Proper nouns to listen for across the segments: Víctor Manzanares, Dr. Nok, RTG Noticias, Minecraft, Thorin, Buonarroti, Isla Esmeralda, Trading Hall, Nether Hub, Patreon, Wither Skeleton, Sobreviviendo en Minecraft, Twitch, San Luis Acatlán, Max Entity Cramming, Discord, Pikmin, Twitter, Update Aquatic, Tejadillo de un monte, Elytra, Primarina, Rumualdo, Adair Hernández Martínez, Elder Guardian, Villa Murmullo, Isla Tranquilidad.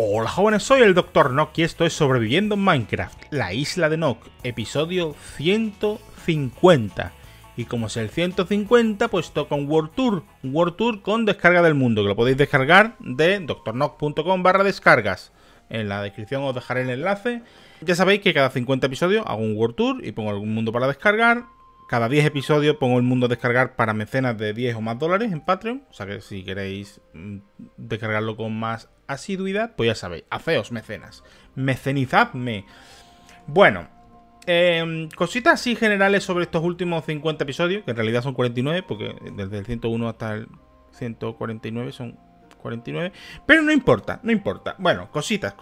Hola jóvenes, soy el Dr. Nok y esto es Sobreviviendo en Minecraft, la isla de Nok, episodio 150. Y como es el 150, pues toca un World Tour con descarga del mundo, que lo podéis descargar de doctornok.com/descargas. En la descripción os dejaré el enlace. Ya sabéis que cada 50 episodios hago un World Tour y pongo algún mundo para descargar. Cada 10 episodios pongo el mundo a descargar para mecenas de 10 o más dólares en Patreon. O sea que si queréis descargarlo con más asiduidad, pues ya sabéis, haceos mecenas. Mecenizadme. Bueno, cositas así generales sobre estos últimos 50 episodios, que en realidad son 49, porque desde el 101 hasta el 149 son 49. Pero no importa, no importa. Bueno, cositas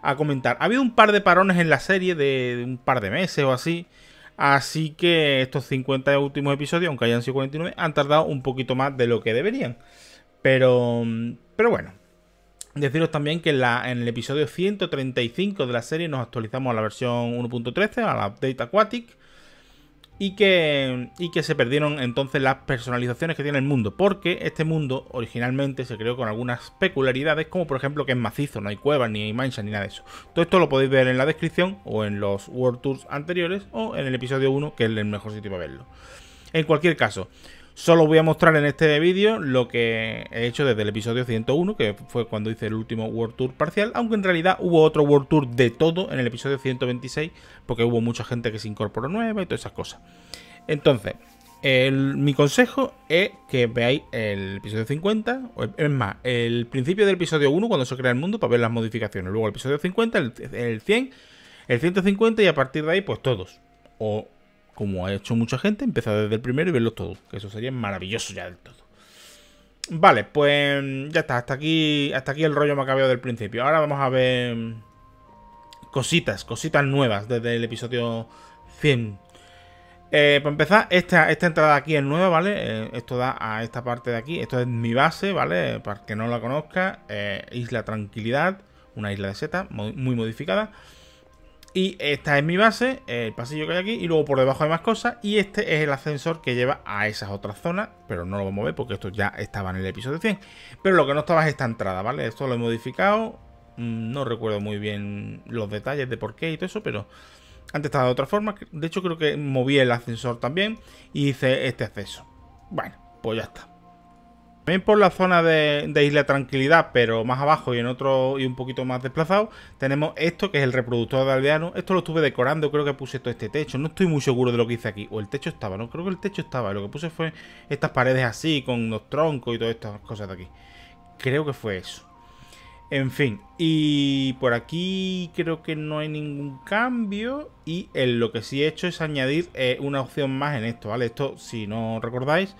a comentar. Ha habido un par de parones en la serie de un par de meses o así. Así que estos 50 últimos episodios, aunque hayan sido 49, han tardado un poquito más de lo que deberían. Pero bueno, deciros también que en el episodio 135 de la serie nos actualizamos a la versión 1.13, a la Update Aquatic. Y que se perdieron entonces las personalizaciones que tiene el mundo, porque este mundo originalmente se creó con algunas peculiaridades, como por ejemplo que es macizo, no hay cuevas, ni hay manchas, ni nada de eso. Todo esto lo podéis ver en la descripción, o en los World Tours anteriores, o en el episodio 1, que es el mejor sitio para verlo. En cualquier caso, solo voy a mostrar en este vídeo lo que he hecho desde el episodio 101, que fue cuando hice el último World Tour parcial, aunque en realidad hubo otro World Tour de todo en el episodio 126, porque hubo mucha gente que se incorporó nueva y todas esas cosas. Entonces, mi consejo es que veáis el episodio 50, es más, el principio del episodio 1, cuando se crea el mundo, para ver las modificaciones. Luego el episodio 50, el 100, el 150 y a partir de ahí, pues todos. O, como ha hecho mucha gente, empezar desde el primero y verlos todos, que eso sería maravilloso ya del todo. Vale, pues ya está, hasta aquí el rollo macabeo del principio. Ahora vamos a ver cositas nuevas desde el episodio 100. Para empezar, esta entrada aquí es nueva, ¿vale? Esto da a esta parte de aquí, esto es mi base, ¿vale? Para que no la conozca, Isla Tranquilidad, una isla de seta muy modificada. Y esta es mi base, el pasillo que hay aquí, y luego por debajo hay más cosas. Y este es el ascensor que lleva a esas otras zonas, pero no lo vamos a ver porque esto ya estaba en el episodio 100. Pero lo que no estaba es esta entrada, ¿vale? Esto lo he modificado, no recuerdo muy bien los detalles de por qué y todo eso, pero antes estaba de otra forma. De hecho creo que moví el ascensor también y hice este acceso. Bueno, pues ya está. También por la zona de Isla Tranquilidad, pero más abajo y en otro y un poquito más desplazado, tenemos esto que es el reproductor de aldeano. Esto lo estuve decorando, creo que puse todo este techo. No estoy muy seguro de lo que hice aquí. O el techo estaba, ¿no? Creo que el techo estaba. Lo que puse fue estas paredes así, con los troncos y todas estas cosas de aquí. Creo que fue eso. En fin, y por aquí creo que no hay ningún cambio. Y lo que sí he hecho es añadir una opción más en esto, ¿vale? Esto, si no recordáis,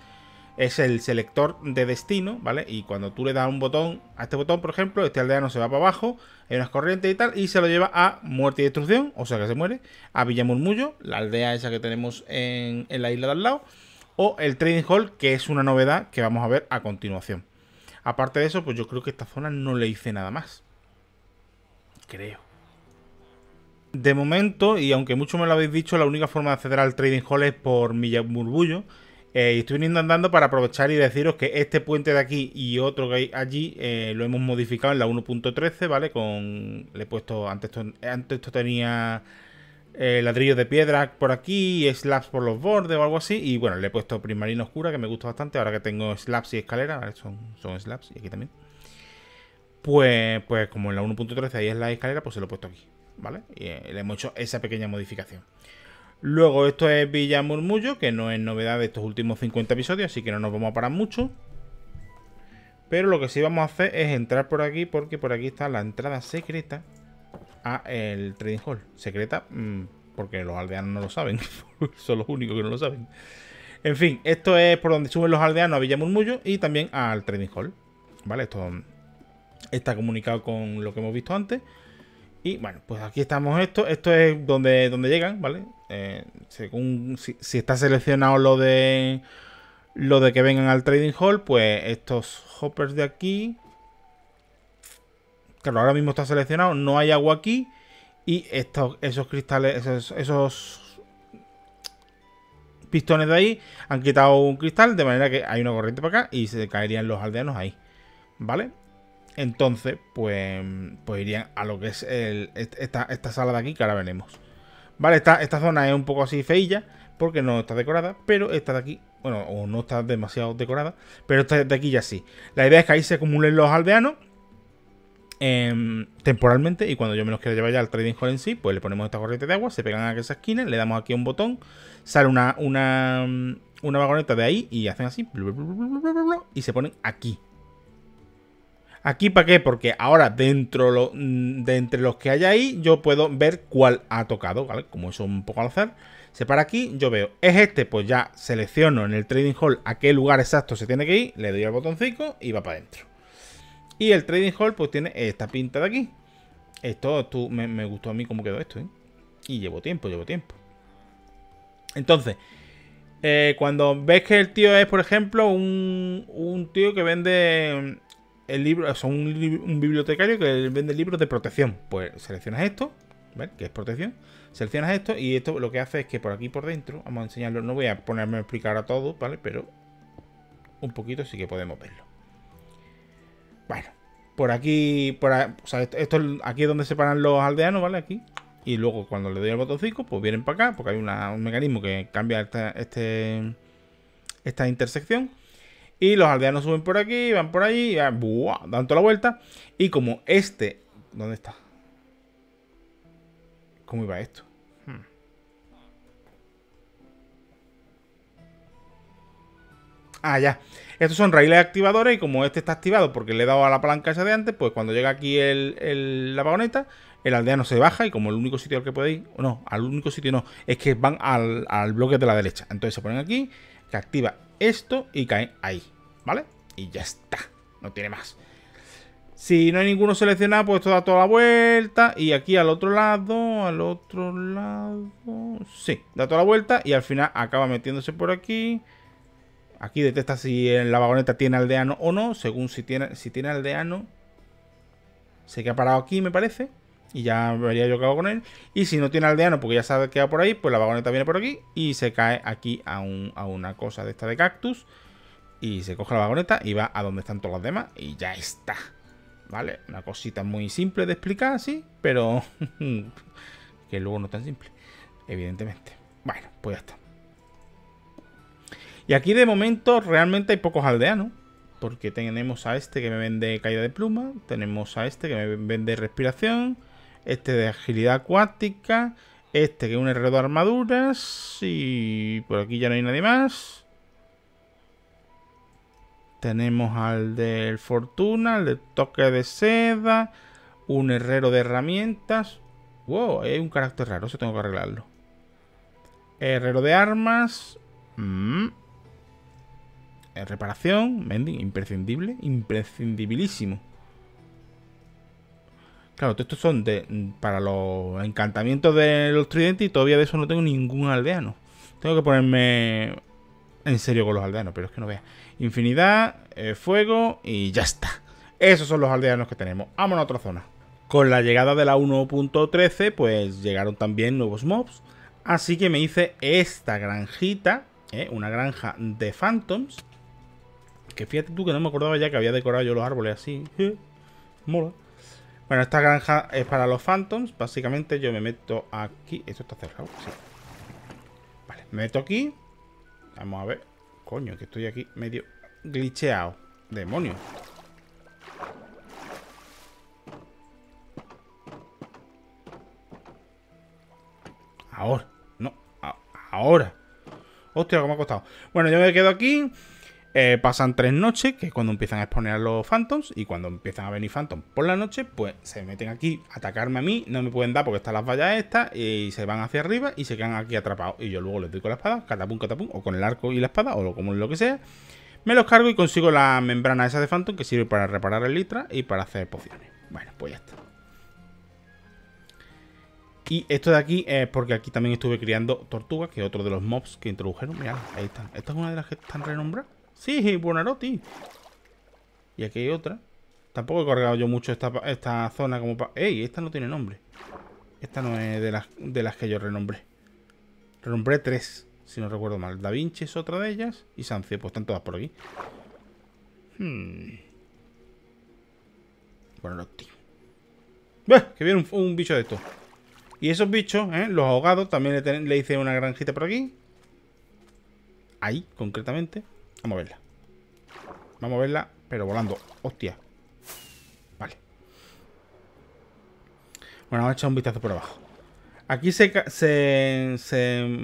es el selector de destino, ¿vale? Y cuando tú le das un botón, a este botón, por ejemplo, este aldeano se va para abajo, hay unas corrientes y tal, y se lo lleva a muerte y destrucción, o sea que se muere, a Villa Murmullo, la aldea esa que tenemos en la isla de al lado, o el Trading Hall, que es una novedad que vamos a ver a continuación. Aparte de eso, pues yo creo que esta zona no le hice nada más. Creo. De momento, y aunque mucho me lo habéis dicho, la única forma de acceder al Trading Hall es por Villa Murmullo. Y estoy viniendo andando para aprovechar y deciros que este puente de aquí y otro que hay allí lo hemos modificado en la 1.13, ¿vale? Le he puesto, antes esto tenía ladrillos de piedra por aquí, slabs por los bordes o algo así. Y bueno, le he puesto primarina oscura, que me gusta bastante. Ahora que tengo slabs y escalera, ¿vale? Son slabs y aquí también. Pues como en la 1.13 ahí es la escalera, pues se lo he puesto aquí, ¿vale? Y le hemos hecho esa pequeña modificación. Luego esto es Villa Murmullo, que no es novedad de estos últimos 50 episodios, así que no nos vamos a parar mucho. Pero lo que sí vamos a hacer es entrar por aquí, porque por aquí está la entrada secreta a el Trading Hall. Secreta, porque los aldeanos no lo saben, son los únicos que no lo saben. En fin, esto es por donde suben los aldeanos a Villa Murmullo y también al Trading Hall, ¿vale? Esto está comunicado con lo que hemos visto antes. Y bueno, pues aquí estamos esto es donde llegan, ¿vale? Según si está seleccionado lo de que vengan al Trading Hall, pues estos hoppers de aquí. Claro, ahora mismo está seleccionado, no hay agua aquí. Y esos cristales, esos pistones de ahí han quitado un cristal, de manera que hay una corriente para acá y se caerían los aldeanos ahí, ¿vale? Entonces, pues irían a lo que es esta sala de aquí, que ahora veremos. Vale, esta zona es un poco así feilla, porque no está decorada, pero esta de aquí, bueno, o no está demasiado decorada, pero esta de aquí ya sí. La idea es que ahí se acumulen los aldeanos temporalmente, y cuando yo me los quiera llevar ya al Trading Hall en sí, pues le ponemos esta corriente de agua, se pegan a esa esquina, le damos aquí un botón, sale una vagoneta de ahí y hacen así, y se ponen aquí. ¿Aquí para qué? Porque ahora dentro de entre los que hay ahí, yo puedo ver cuál ha tocado, ¿vale? Como eso es un poco al azar, se para aquí, yo veo, es este, pues ya selecciono en el Trading Hall a qué lugar exacto se tiene que ir, le doy al botoncito y va para adentro. Y el Trading Hall pues tiene esta pinta de aquí. Esto me gustó a mí cómo quedó esto, ¿eh? Y llevo tiempo. Entonces, cuando ves que el tío es, por ejemplo, un tío que vende... el libro, o sea, un bibliotecario que vende libros de protección. Pues seleccionas esto, ¿vale? Que es protección. Seleccionas esto y esto lo que hace es que por aquí por dentro, vamos a enseñarlo, no voy a ponerme a explicar a todo, ¿vale? Pero un poquito sí que podemos verlo. Bueno, por aquí, o sea, aquí es donde se paran los aldeanos, ¿vale? Aquí. Y luego cuando le doy al botoncito, pues vienen para acá, porque hay un mecanismo que cambia esta intersección. Y los aldeanos suben por aquí, van por allí, ¡buah! Dan toda la vuelta. Y como este... ¿Dónde está? ¿Cómo iba esto? Ah, ya. Estos son raíles activadores y como este está activado porque le he dado a la palanca esa de antes, pues cuando llega aquí la vagoneta, el aldeano se baja y como el único sitio al que puede ir... No, al único sitio no. Es que van al bloque de la derecha. Entonces se ponen aquí, que activa... esto y caen ahí, ¿vale? Y ya está, no tiene más. Si no hay ninguno seleccionado, pues esto da toda la vuelta. Y aquí al otro lado... Sí, da toda la vuelta y al final acaba metiéndose por aquí. Aquí detecta si en la vagoneta tiene aldeano o no. Según si tiene aldeano... Se queda parado aquí, me parece. Y ya vería yo qué hago con él. Y si no tiene aldeano, porque ya se ha quedado por ahí, pues la vagoneta viene por aquí y se cae aquí a una cosa de esta de cactus. Y se coge la vagoneta y va a donde están todas las demás y ya está. ¿Vale? Una cosita muy simple de explicar así, pero que luego no es tan simple, evidentemente. Bueno, pues ya está. Y aquí de momento realmente hay pocos aldeanos. Porque tenemos a este que me vende caída de pluma. Tenemos a este que me vende respiración. Este de agilidad acuática. Este que es un herrero de armaduras. Y por aquí ya no hay nadie más. Tenemos al del fortuna. Al del toque de seda. Un herrero de herramientas. Wow, ahí hay un carácter raro. Eso tengo que arreglarlo. Herrero de armas. Reparación, mending, imprescindible. Imprescindibilísimo. Claro, todos estos son para los encantamientos de los tridentes. Y todavía de eso no tengo ningún aldeano. Tengo que ponerme en serio con los aldeanos, pero es que no veas. Infinidad, fuego y ya está. Esos son los aldeanos que tenemos. Vámonos a otra zona. Con la llegada de la 1.13, pues llegaron también nuevos mobs. Así que me hice esta granjita, una granja de phantoms. Que fíjate tú que no me acordaba ya que había decorado yo los árboles así. Mola. Bueno, esta granja es para los phantoms. Básicamente yo me meto aquí. Esto está cerrado, sí. Vale, me meto aquí. Vamos a ver. Coño, que estoy aquí medio glitcheado. Demonio. Ahora. No, ahora. Hostia, cómo ha costado. Bueno, yo me quedo aquí. Pasan 3 noches, que es cuando empiezan a exponer los phantoms. Y cuando empiezan a venir phantoms por la noche, pues se meten aquí a atacarme a mí. No me pueden dar porque están las vallas estas. Y se van hacia arriba y se quedan aquí atrapados. Y yo luego les doy con la espada, catapum, catapum. O con el arco y la espada, o como lo que sea. Me los cargo y consigo la membrana esa de phantom, que sirve para reparar el litra y para hacer pociones. Bueno, pues ya está. Y esto de aquí es porque aquí también estuve criando tortugas, que es otro de los mobs que introdujeron. Mirad, ahí están. Esta es una de las que están renombradas. Sí, Buonarroti. Y aquí hay otra. Tampoco he cargado yo mucho esta zona como para... ¡Ey! Esta no tiene nombre. Esta no es de las que yo renombré. Renombré 3, si no recuerdo mal. Da Vinci es otra de ellas. Y Sancio, pues están todas por aquí. Por el óptimo. ¡Bah! Que viene un bicho de estos. Y esos bichos, los ahogados, también le hice una granjita por aquí. Ahí, concretamente. Vamos a verla. Vamos a verla, pero volando. ¡Hostia! Vale. Bueno, vamos a echar un vistazo por abajo. Aquí se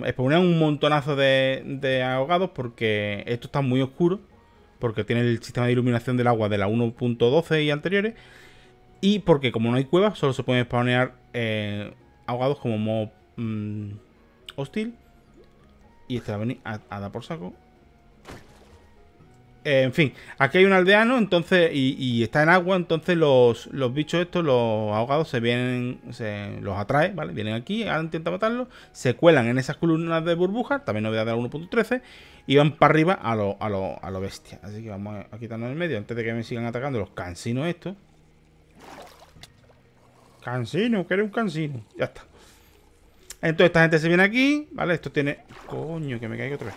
exponían un montonazo de ahogados porque esto está muy oscuro. Porque tiene el sistema de iluminación del agua de la 1.12 y anteriores. Y porque como no hay cuevas, solo se pueden spawnear ahogados como modo hostil. Y este va a venir a dar por saco. En fin, aquí hay un aldeano, entonces, y está en agua, entonces los bichos estos, los ahogados, los atrae, ¿vale? Vienen aquí, intenta matarlos, se cuelan en esas columnas de burbujas, también novedad de la 1.13, y van para arriba a lo bestia. Así que vamos a quitarnos en el medio antes de que me sigan atacando los cansinos estos. Cansino, que eres un cansino. Ya está. Entonces esta gente se viene aquí, ¿vale? Esto tiene... Coño, que me caigo otra vez.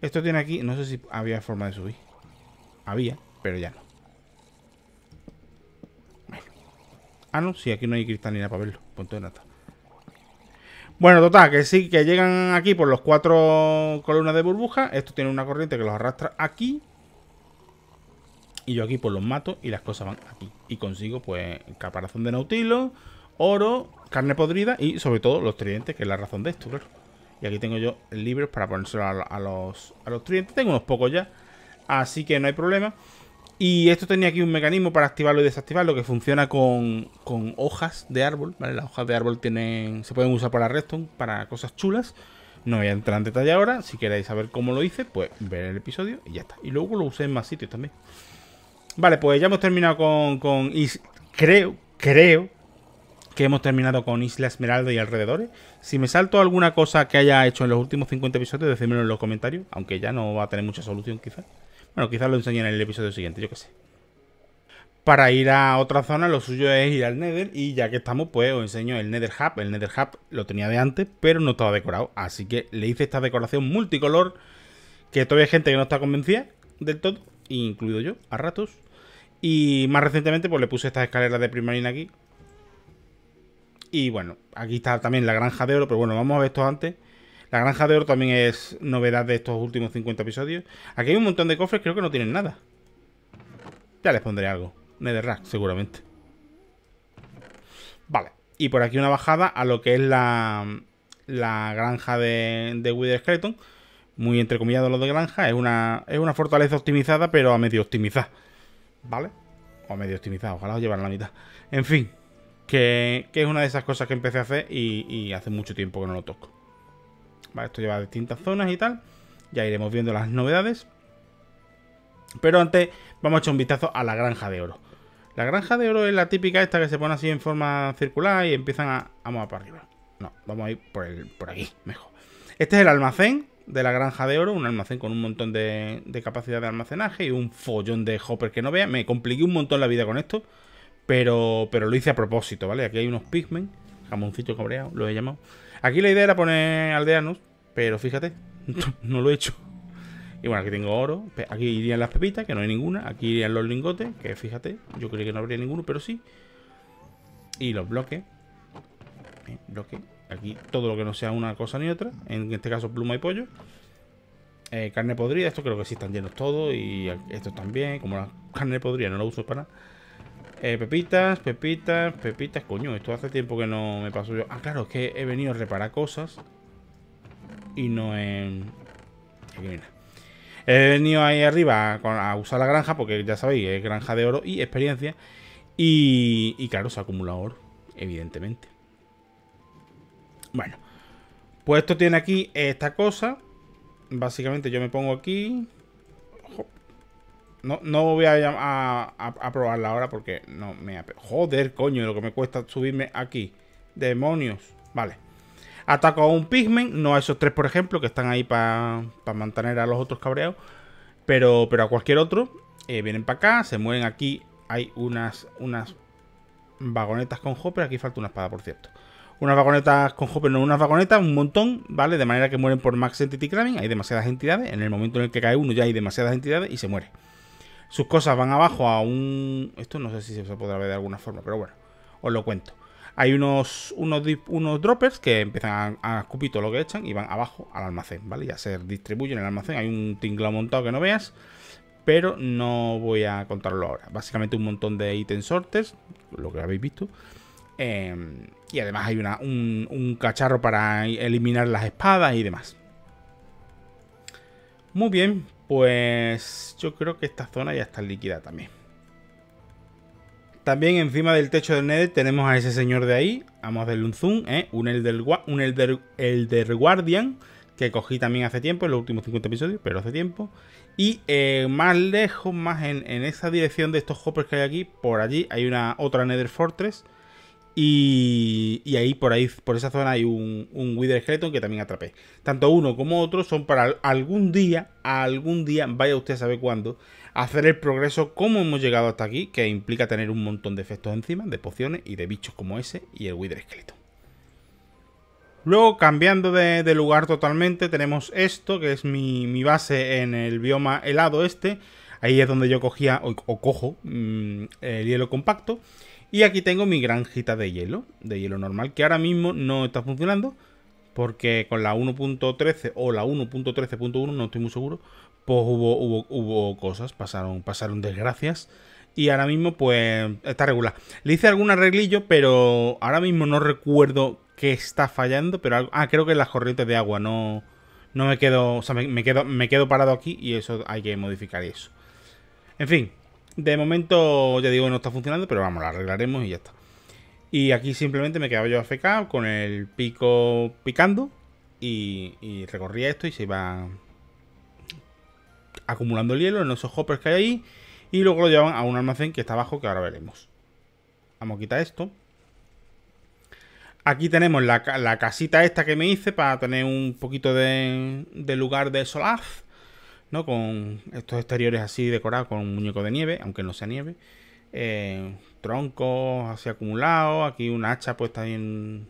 Esto tiene aquí... No sé si había forma de subir. Había, pero ya no. Bueno. Ah, no. Sí, aquí no hay cristal ni nada para verlo. Punto de nata. Bueno, total, que sí, que llegan aquí por los 4 columnas de burbuja. Esto tiene una corriente que los arrastra aquí. Y yo aquí pues los mato y las cosas van aquí. Y consigo, pues, caparazón de nautilo, oro, carne podrida y, sobre todo, los tridentes, que es la razón de esto, claro. Y aquí tengo yo libros para ponérselo a los clientes. Tengo unos pocos ya, así que no hay problema. Y esto tenía aquí un mecanismo para activarlo y desactivarlo que funciona con hojas de árbol, ¿vale? Las hojas de árbol se pueden usar para redstone, para cosas chulas. No voy a entrar en detalle ahora. Si queréis saber cómo lo hice, pues ver el episodio y ya está. Y luego lo usé en más sitios también. Vale, pues ya hemos terminado y creo que hemos terminado con Isla Esmeralda y alrededores. Si me salto alguna cosa que haya hecho en los últimos 50 episodios, decídmelo en los comentarios, aunque ya no va a tener mucha solución quizás. Bueno, quizás lo enseñen en el episodio siguiente, yo qué sé. Para ir a otra zona, lo suyo es ir al Nether, y ya que estamos, pues os enseño el Nether Hub. El Nether Hub lo tenía de antes, pero no estaba decorado, así que le hice esta decoración multicolor, que todavía hay gente que no está convencida del todo, incluido yo, a ratos. Y más recientemente, pues le puse estas escaleras de Primarina aquí. Y bueno, aquí está también la granja de oro, pero bueno, vamos a ver esto antes. La granja de oro también es novedad de estos últimos 50 episodios. Aquí hay un montón de cofres, creo que no tienen nada. Ya les pondré algo. Netherrack, seguramente. Vale, y por aquí una bajada a lo que es la granja de Wither Skeleton. Muy entrecomillado lo de granja. Es una fortaleza optimizada, pero a medio optimizada. ¿Vale? O a medio optimizada, ojalá os llevaran la mitad. En fin. Que es una de esas cosas que empecé a hacer y hace mucho tiempo que no lo toco. Vale, esto lleva a distintas zonas y tal. Ya iremos viendo las novedades. Pero antes vamos a echar un vistazo a la granja de oro. La granja de oro es la típica esta que se pone así en forma circular y empiezan a... Vamos a para arriba. No, vamos a ir por aquí, mejor. Este es el almacén de la granja de oro. Un almacén con un montón de capacidad de almacenaje y un follón de hopper que no veas. Me compliqué un montón la vida con esto. Pero lo hice a propósito, ¿vale? Aquí hay unos pigmen, jamoncito cabreado, lo he llamado. Aquí la idea era poner aldeanos, pero fíjate, no lo he hecho. Y bueno, aquí tengo oro, aquí irían las pepitas, que no hay ninguna. Aquí irían los lingotes, que fíjate, yo creí que no habría ninguno, pero sí. Y los bloques. Bien, bloque. Aquí todo lo que no sea una cosa ni otra. En este caso, pluma y pollo. Carne podrida, esto creo que sí están llenos todos. Y estos también, como la carne podrida no la uso para nada. Pepitas, pepitas, pepitas. Coño, esto hace tiempo que no me paso yo. Ah, claro, es que he venido a reparar cosas. Y no en... Aquí mira. He venido ahí arriba a usar la granja, porque ya sabéis, es granja de oro y experiencia. Y claro, se acumula oro, evidentemente. Bueno, pues esto tiene aquí esta cosa. Básicamente yo me pongo aquí... No voy a probarla ahora porque no me... Joder, coño, lo que me cuesta subirme aquí. Demonios. Vale. Ataco a un pigmen. No a esos 3, por ejemplo, que están ahí para mantener a los otros cabreados. Pero a cualquier otro. Vienen para acá, se mueren aquí. Hay unas vagonetas con hopper. Aquí falta una espada, por cierto. Unas vagonetas con hopper, no unas vagonetas, un montón, ¿vale? De manera que mueren por Max Entity Cramming. Hay demasiadas entidades. En el momento en el que cae uno ya hay demasiadas entidades y se muere. Sus cosas van abajo a un... Esto no sé si se podrá ver de alguna forma, pero bueno, os lo cuento. Hay unos droppers que empiezan a escupir todo lo que echan y van abajo al almacén, ¿vale? Ya se distribuyen en el almacén. Hay un tinglado montado que no veas, pero no voy a contarlo ahora. Básicamente un montón de ítem sorters, lo que habéis visto. Y además hay un cacharro para eliminar las espadas y demás. Muy bien, pues yo creo que esta zona ya está líquida también. También encima del techo del Nether tenemos a ese señor de ahí. Vamos a hacerle un zoom, ¿eh? Un Elder Guardian, que cogí también hace tiempo, en los últimos 50 episodios, pero hace tiempo. Y más lejos, más en esa dirección de estos hoppers que hay aquí, por allí hay otra Nether Fortress. Y ahí, por esa zona hay un Wither Skeleton que también atrapé. Tanto uno como otro son para algún día, vaya usted a saber cuándo, hacer el progreso como hemos llegado hasta aquí, que implica tener un montón de efectos encima, de pociones y de bichos como ese y el Wither Skeleton. Luego, cambiando de lugar totalmente, tenemos esto, que es mi base en el bioma helado este. Ahí es donde yo cogía, o cojo, el hielo compacto. Y aquí tengo mi granjita de hielo normal, que ahora mismo no está funcionando, porque con la 1.13 o la 1.13.1, no estoy muy seguro, pues hubo cosas, pasaron desgracias, y ahora mismo pues está regular. Le hice algún arreglillo, pero ahora mismo no recuerdo qué está fallando, pero creo que las corrientes de agua no me quedo, o sea, me quedo parado aquí y eso hay que modificar eso. En fin. De momento, ya digo, no está funcionando, pero vamos, lo arreglaremos y ya está. Y aquí simplemente me quedaba yo AFK con el pico picando y recorría esto y se iba acumulando el hielo en esos hoppers que hay ahí. Y luego lo llevaban a un almacén que está abajo, que ahora veremos. Vamos a quitar esto. Aquí tenemos la casita esta que me hice para tener un poquito de lugar de solaz, ¿no? Con estos exteriores así decorados con un muñeco de nieve, aunque no sea nieve, troncos así acumulados, aquí una hacha puesta ahí en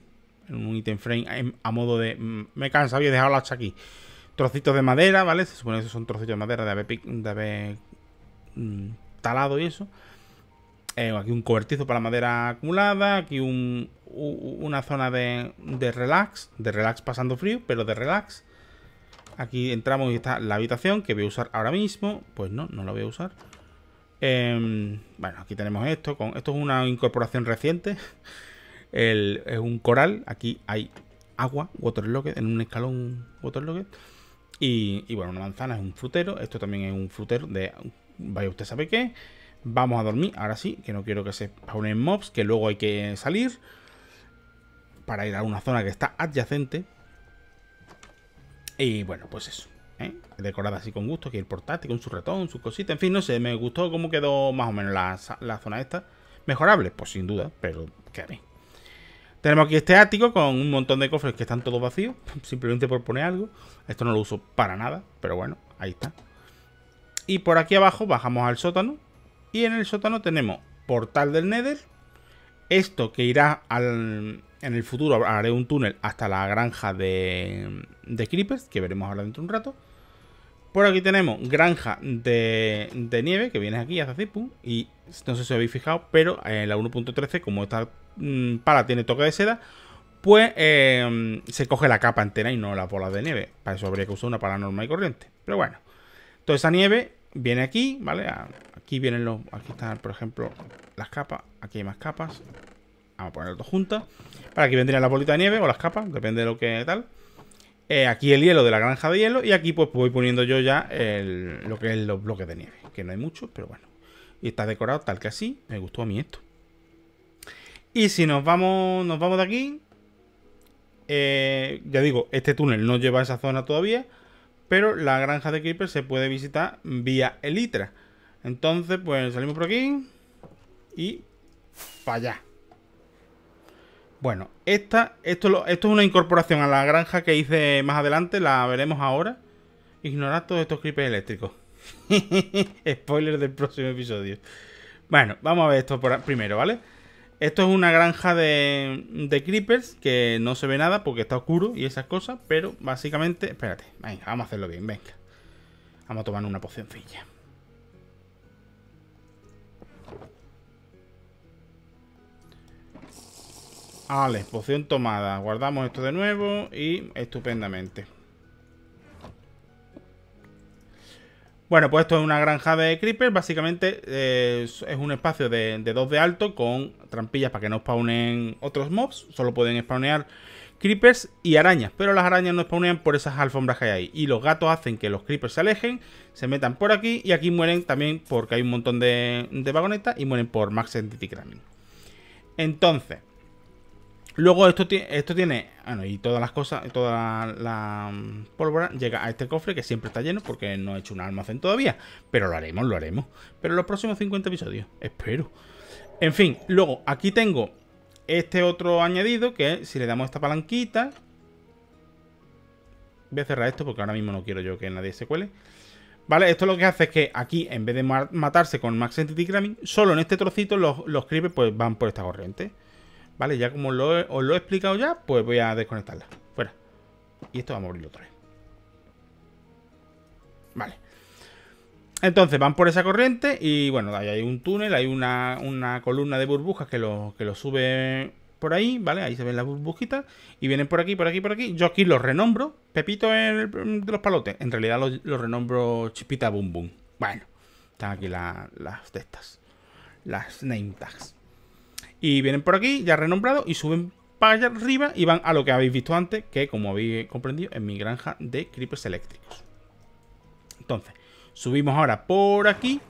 un item frame a modo de... me cansa, había dejado la hacha aquí. Trocitos de madera, ¿vale? Se supone que esos son trocitos de madera de haber talado y eso. Aquí un cobertizo para madera acumulada, aquí una zona de relax pasando frío, pero de relax. Aquí entramos y está la habitación, que voy a usar ahora mismo. Pues no la voy a usar. Bueno, aquí tenemos esto. Esto es una incorporación reciente. Es un coral. Aquí hay agua, waterlocket, en un escalón waterlocket. Y bueno, una manzana es un frutero. Esto también es un frutero de... vaya usted sabe qué. Vamos a dormir, ahora sí, que no quiero que se spawnen mobs, que luego hay que salir para ir a una zona que está adyacente. Y bueno, pues eso, ¿eh? Decorada así con gusto, que el portátil con su ratón, sus cositas, en fin, no sé, me gustó cómo quedó más o menos la zona esta. ¿Mejorable? Pues sin duda, pero queda bien. Tenemos aquí este ático con un montón de cofres que están todos vacíos, simplemente por poner algo. Esto no lo uso para nada, pero bueno, ahí está. Y por aquí abajo bajamos al sótano, y en el sótano tenemos portal del Nether. Esto que irá en el futuro haré un túnel hasta la granja de creepers, que veremos ahora dentro de un rato. Por aquí tenemos granja de nieve, que viene aquí, hace así, pum. Y no sé si habéis fijado, pero la 1.13, como esta pala tiene toque de seda, pues se coge la capa entera y no la bola de nieve. Para eso habría que usar una pala normal y corriente. Pero bueno, toda esa nieve viene aquí, ¿vale? Aquí vienen aquí están, por ejemplo, las capas. Aquí hay más capas. Vamos a ponerlas dos juntas. Para aquí vendrían las bolitas de nieve o las capas, depende de lo que tal. Aquí el hielo de la granja de hielo. Y aquí pues voy poniendo yo ya lo que es los bloques de nieve, que no hay muchos, pero bueno. Y está decorado tal que así. Me gustó a mí esto. Y si nos vamos de aquí, ya digo, este túnel no lleva a esa zona todavía, pero la granja de creeper se puede visitar vía Elytra. Entonces pues salimos por aquí y para allá. Bueno, esto es una incorporación a la granja que hice más adelante, la veremos ahora. Ignorad todos estos creepers eléctricos. Spoiler del próximo episodio. Bueno, vamos a ver esto primero, ¿vale? Esto es una granja de creepers que no se ve nada porque está oscuro y esas cosas, pero básicamente... Espérate, venga, vamos a hacerlo bien, venga. Vamos a tomar una pocioncilla. Vale, poción tomada. Guardamos esto de nuevo y estupendamente. Bueno, pues esto es una granja de creepers. Básicamente es un espacio de 2 de alto con trampillas para que no spawnen otros mobs. Solo pueden spawnear creepers y arañas. Pero las arañas no spawnean por esas alfombras que hay ahí. Y los gatos hacen que los creepers se alejen, se metan por aquí. Y aquí mueren también porque hay un montón de vagonetas y mueren por Max Entity Cramming. Entonces, luego esto tiene... Bueno, y todas las cosas, toda la pólvora llega a este cofre que siempre está lleno porque no he hecho un almacén todavía. Pero lo haremos. Pero en los próximos 50 episodios, espero. En fin, luego aquí tengo este otro añadido que si le damos esta palanquita... Voy a cerrar esto porque ahora mismo no quiero yo que nadie se cuele. Vale, esto lo que hace es que aquí, en vez de matarse con Max Entity Cramming, solo en este trocito los creepers pues van por esta corriente. Vale, ya como os lo he explicado ya, pues voy a desconectarla. Fuera. Y esto vamos a abrirlo otra vez. Vale. Entonces van por esa corriente y bueno, ahí hay un túnel, hay una columna de burbujas que lo sube por ahí, ¿vale? Ahí se ven las burbujitas y vienen por aquí. Yo aquí los renombro. Pepito de los palotes. En realidad los renombro Chipita Bum Bum. Bueno, están aquí las testas. Las name tags. Y vienen por aquí, ya renombrados, y suben para allá arriba y van a lo que habéis visto antes, que como habéis comprendido, es mi granja de creepers eléctricos. Entonces, subimos ahora por aquí.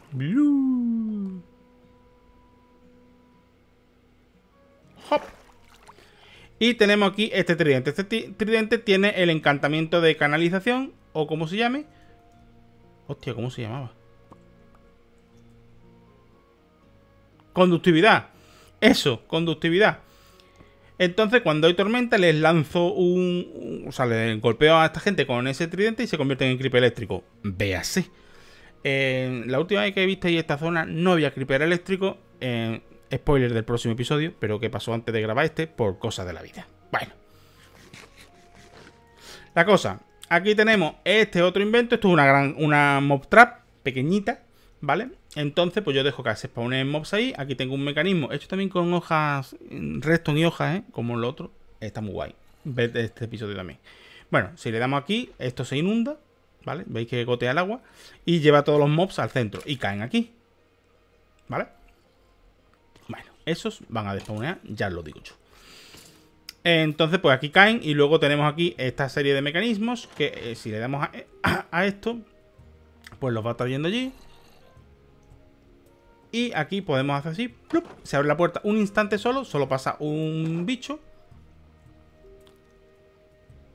Hop. Y tenemos aquí este tridente. Este tridente tiene el encantamiento de canalización, o como se llame. Hostia, ¿cómo se llamaba? Conductividad. Eso, conductividad. Entonces, cuando hay tormenta, les lanzo o sea, les golpeo a esta gente con ese tridente y se convierten en creeper eléctrico. Véase. La última vez que visteis esta zona no había creeper eléctrico. Spoiler del próximo episodio, pero que pasó antes de grabar este por cosas de la vida. Bueno. La cosa. Aquí tenemos este otro invento. Esto es una mob trap pequeñita, ¿vale? Entonces, pues yo dejo que se spawnen mobs ahí. Aquí tengo un mecanismo hecho también con hojas, redstone y hojas, ¿eh? Como el otro. Está muy guay. Ved este episodio también. Bueno, si le damos aquí, esto se inunda, ¿vale? Veis que gotea el agua y lleva a todos los mobs al centro y caen aquí, ¿vale? Bueno, esos van a despawnear, ya os lo digo yo. Entonces, pues aquí caen y luego tenemos aquí esta serie de mecanismos que si le damos a esto, pues los va trayendo allí. Y aquí podemos hacer así, ¡plup! Se abre la puerta un instante solo pasa un bicho.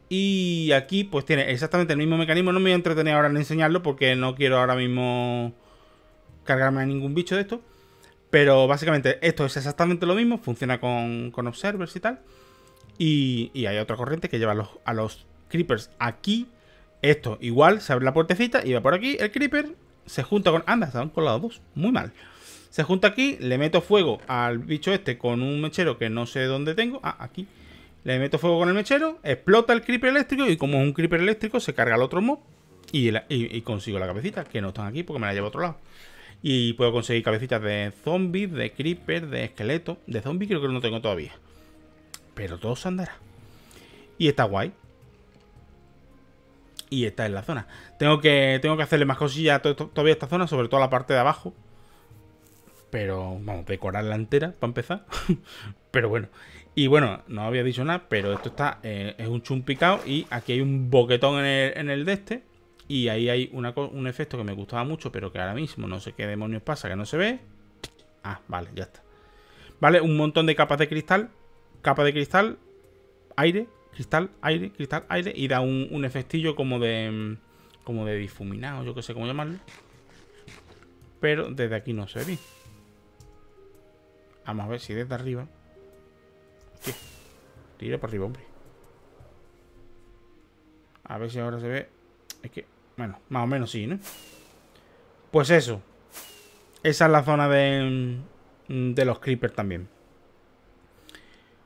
Y aquí pues tiene exactamente el mismo mecanismo. No me voy a entretener ahora en enseñarlo porque no quiero ahora mismo cargarme a ningún bicho de esto. Pero básicamente esto es exactamente lo mismo, funciona con observers y tal. Y hay otra corriente que lleva a los creepers aquí. Esto igual, se abre la puertecita y va por aquí el creeper. Se junta con... Anda, se han colado dos, muy mal. Se junta aquí, le meto fuego al bicho este con un mechero que no sé dónde tengo. Ah, aquí. Le meto fuego con el mechero, explota el creeper eléctrico y como es un creeper eléctrico se carga al otro mob y consigo la cabecita, que no están aquí porque me la llevo a otro lado. Y puedo conseguir cabecitas de zombies, de creeper, de esqueleto. De zombies creo que no tengo todavía. Pero todo se andará. Y está guay. Y esta es la zona. Tengo que hacerle más cosillas todavía a esta zona, sobre todo a la parte de abajo. Pero, vamos, decorarla entera para empezar. Pero bueno. Y bueno, no había dicho nada, pero esto está... es un chumpicao y aquí hay un boquetón en el de este. Y ahí hay un efecto que me gustaba mucho, pero que ahora mismo no sé qué demonios pasa, que no se ve. Ah, vale, ya está. Vale, un montón de capas de cristal. Capa de cristal. Aire. Cristal, aire y da un efectillo como de difuminado, yo que sé cómo llamarlo. Pero desde aquí no se ve. Vamos a ver si desde arriba. Aquí. Tira para arriba, hombre. A ver si ahora se ve. Es que, bueno, más o menos sí, ¿no? Pues eso. Esa es la zona de los creepers también.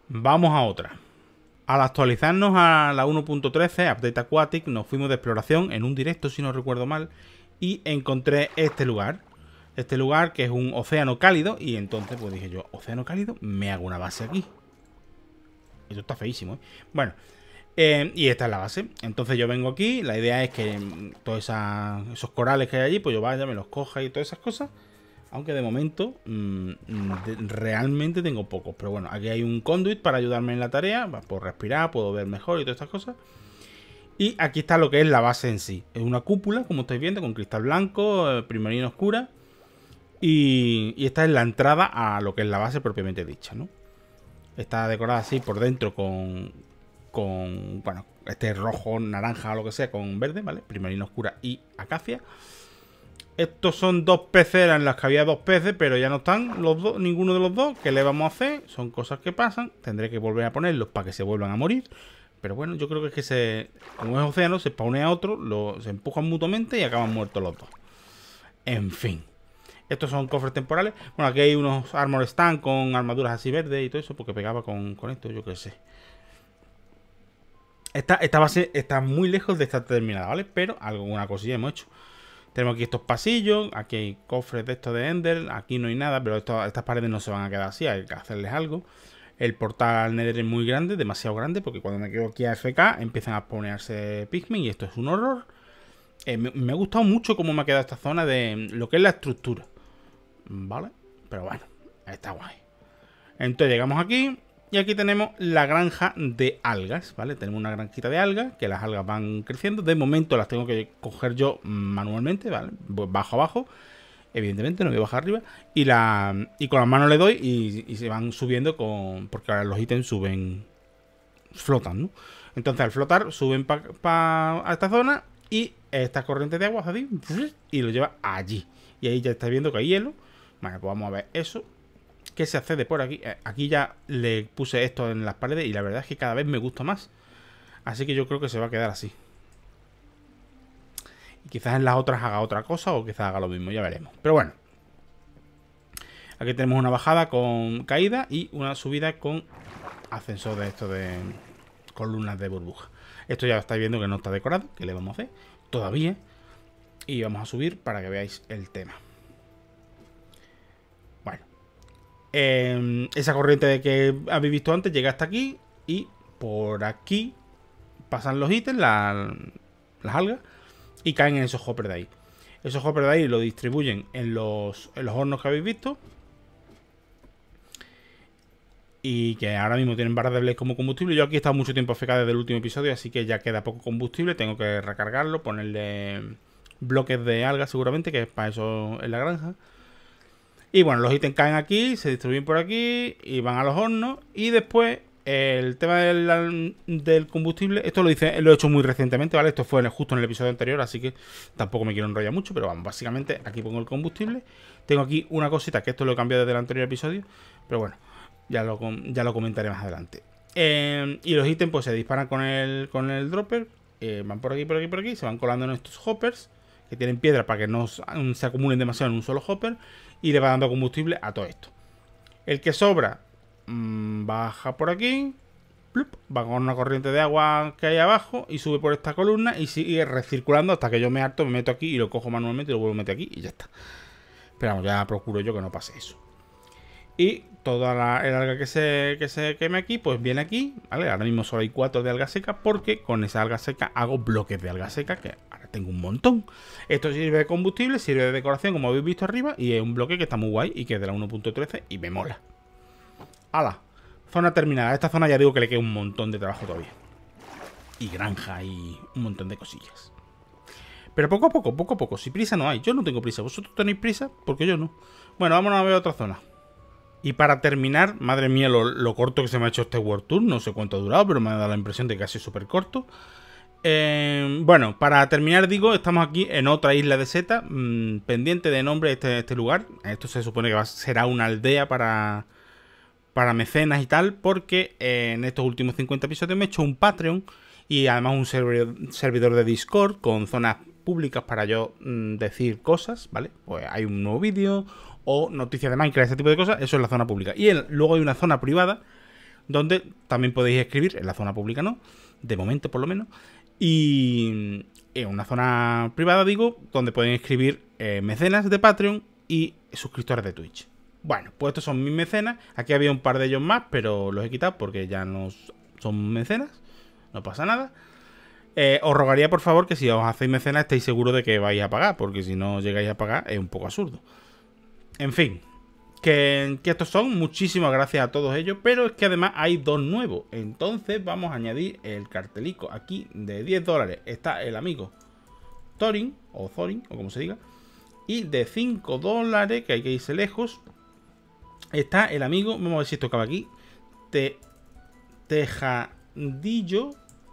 Vamos a otra. Al actualizarnos a la 1.13, Update Aquatic, nos fuimos de exploración en un directo, si no recuerdo mal, y encontré este lugar. Este lugar que es un océano cálido, y entonces pues dije yo, océano cálido, me hago una base aquí. Esto está feísimo, ¿eh? Bueno, y esta es la base. Entonces yo vengo aquí. La idea es que todos esos corales que hay allí, pues yo vaya, me los coja y todas esas cosas. Aunque de momento realmente tengo pocos. Pero bueno, aquí hay un conduit para ayudarme en la tarea. Puedo respirar, puedo ver mejor y todas estas cosas. Y aquí está lo que es la base en sí. Es una cúpula, como estáis viendo, con cristal blanco, primarina oscura. Y esta es la entrada a lo que es la base propiamente dicha, ¿no? Está decorada así por dentro con bueno, este rojo, naranja o lo que sea, con verde, ¿vale? Primarina oscura y acacia. Estos son dos peceras en las que había dos peces, pero ya no están los dos, ninguno de los dos. ¿Qué le vamos a hacer? Son cosas que pasan. Tendré que volver a ponerlos para que se vuelvan a morir. Pero bueno, yo creo que es que como es océano, se spawnea otro, se empujan mutuamente y acaban muertos los dos. En fin. Estos son cofres temporales. Bueno, aquí hay unos armor stand con armaduras así verdes y todo eso, porque pegaba con esto, yo qué sé. Esta base está muy lejos de estar terminada, ¿vale? Pero alguna cosilla hemos hecho. Tenemos aquí estos pasillos, aquí hay cofres de estos de Ender, aquí no hay nada, pero estas paredes no se van a quedar así, hay que hacerles algo. El portal Nether es muy grande, demasiado grande, porque cuando me quedo aquí a FK empiezan a spawnearse Pikmin y esto es un horror. Me ha gustado mucho cómo me ha quedado esta zona de lo que es la estructura. ¿Vale? Pero bueno, está guay. Entonces llegamos aquí y aquí tenemos la granja de algas, ¿vale? Tenemos una granjita de algas, que las algas van creciendo. De momento las tengo que coger yo manualmente, ¿vale? Bajo abajo, evidentemente, no voy a bajar arriba. Y con las manos le doy y se van subiendo porque ahora los ítems suben, flotan, ¿no? Entonces al flotar suben a esta zona y esta corriente de agua así, y lo lleva allí. Y ahí ya estáis viendo que hay hielo. Bueno, pues vamos a ver eso. ¿Qué se accede por aquí? Aquí ya le puse esto en las paredes y la verdad es que cada vez me gusta más. Así que yo creo que se va a quedar así. Y quizás en las otras haga otra cosa o quizás haga lo mismo, ya veremos. Pero bueno. Aquí tenemos una bajada con caída y una subida con ascensor de esto de columnas de burbuja. Esto ya lo estáis viendo que no está decorado. ¿Qué le vamos a hacer? Todavía. Y vamos a subir para que veáis el tema. Bueno. Esa corriente de que habéis visto antes llega hasta aquí. Y por aquí pasan los ítems, las algas. Y caen en esos hoppers de ahí. Esos hoppers de ahí lo distribuyen en los hornos que habéis visto. Y que ahora mismo tienen barras de blaze como combustible. Yo aquí he estado mucho tiempo AFK desde el último episodio. Así que ya queda poco combustible. Tengo que recargarlo, ponerle bloques de algas seguramente, que es para eso en la granja. Y bueno, los ítems caen aquí, se distribuyen por aquí y van a los hornos. Y después el tema del combustible, esto lo he hecho muy recientemente, ¿vale? Esto fue justo en el episodio anterior, así que tampoco me quiero enrollar mucho. Pero vamos, básicamente aquí pongo el combustible. Tengo aquí una cosita, que esto lo he cambiado desde el anterior episodio, pero bueno, ya lo comentaré más adelante. Y los ítems pues se disparan con el dropper. Van por aquí, se van colando en estos hoppers, que tienen piedra para que no se acumulen demasiado en un solo hopper, y le va dando combustible a todo esto. El que sobra baja por aquí, plup, va con una corriente de agua que hay abajo y sube por esta columna y sigue recirculando hasta que yo me harto, me meto aquí y lo cojo manualmente y lo vuelvo a meter aquí y ya está. Pero vamos, ya procuro yo que no pase eso. Y toda el alga que se queme aquí, pues viene aquí, ¿vale? Ahora mismo solo hay 4 de alga seca, porque con esa alga seca hago bloques de alga seca, que ahora tengo un montón. Esto sirve de combustible, sirve de decoración, como habéis visto arriba, y es un bloque que está muy guay y que es de la 1.13 y me mola. ¡Hala! Zona terminada. A esta zona ya digo que le queda un montón de trabajo todavía. Y granja y un montón de cosillas. Pero poco a poco. Si prisa no hay. Yo no tengo prisa. ¿Vosotros tenéis prisa? Porque yo no. Bueno, vámonos a ver otra zona. Y para terminar, madre mía, lo corto que se me ha hecho este World Tour. No sé cuánto ha durado, pero me ha dado la impresión de que ha sido súper corto. Bueno, para terminar digo, estamos aquí en otra isla de Z, pendiente de nombre este lugar. Esto se supone que será una aldea para mecenas y tal, porque en estos últimos 50 episodios me he hecho un Patreon y además un servidor de Discord con zonas públicas para yo decir cosas, ¿vale? Pues hay un nuevo vídeo o noticias de Minecraft, este tipo de cosas. Eso es la zona pública. Y luego hay una zona privada donde también podéis escribir. En la zona pública no, de momento por lo menos. Y en una zona privada, digo, donde pueden escribir mecenas de Patreon y suscriptores de Twitch. Bueno, pues estos son mis mecenas. Aquí había un par de ellos más, pero los he quitado porque ya nos son mecenas, no pasa nada. Os rogaría por favor que si os hacéis mecenas estéis seguros de que vais a pagar, porque si no llegáis a pagar es un poco absurdo. En fin, que estos son, muchísimas gracias a todos ellos, pero es que además hay dos nuevos. Entonces vamos a añadir el cartelico aquí de 10 dólares. Está el amigo Thorin, o Thorin, o como se diga. Y de 5 dólares, que hay que irse lejos, está el amigo, vamos a ver si esto acaba aquí, Tejadillo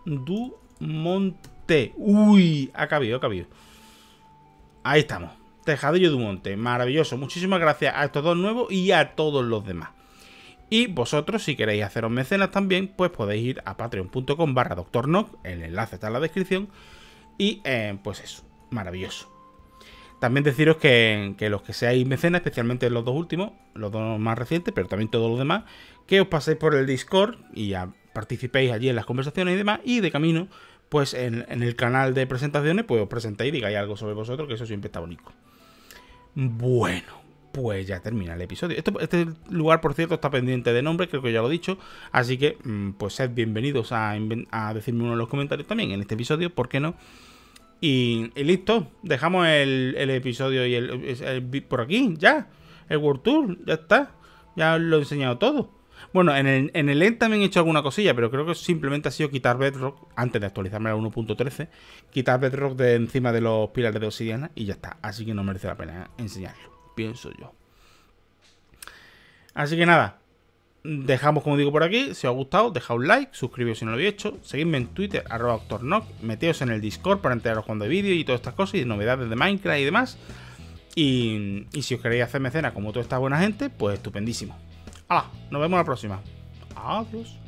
de un monte. Uy, ha cabido, ha cabido. Ahí estamos, Tejadillo de un monte, maravilloso. Muchísimas gracias a estos dos nuevos y a todos los demás. Y vosotros, si queréis haceros mecenas también, pues podéis ir a patreon.com/doctornok, el enlace está en la descripción. Y pues eso, maravilloso. También deciros que los que seáis mecenas, especialmente los dos últimos, los dos más recientes, pero también todos los demás, que os paséis por el Discord y participéis allí en las conversaciones y demás, y de camino, pues en el canal de presentaciones, pues os presentáis y digáis algo sobre vosotros, que eso siempre está bonito. Bueno, pues ya termina el episodio. Este lugar, por cierto, está pendiente de nombre, creo que ya lo he dicho, así que pues sed bienvenidos a decirme uno en los comentarios también en este episodio, ¿por qué no? Y listo, dejamos el episodio y por aquí, ya. El World Tour, ya está. Ya os lo he enseñado todo. Bueno, en el end también he hecho alguna cosilla, pero creo que simplemente ha sido quitar Bedrock, antes de actualizarme a 1.13, quitar Bedrock de encima de los pilares de obsidiana y ya está. Así que no merece la pena enseñarlo, pienso yo. Así que nada, dejamos, como digo, por aquí. Si os ha gustado, dejad un like, suscribiros si no lo habéis hecho, seguidme en Twitter, @doctornok, meteos en el Discord para enteraros cuando hay vídeos y todas estas cosas y novedades de Minecraft y demás. Y si os queréis hacer mecenas como toda esta buena gente, pues estupendísimo. ¡Hala! Nos vemos la próxima. Adiós.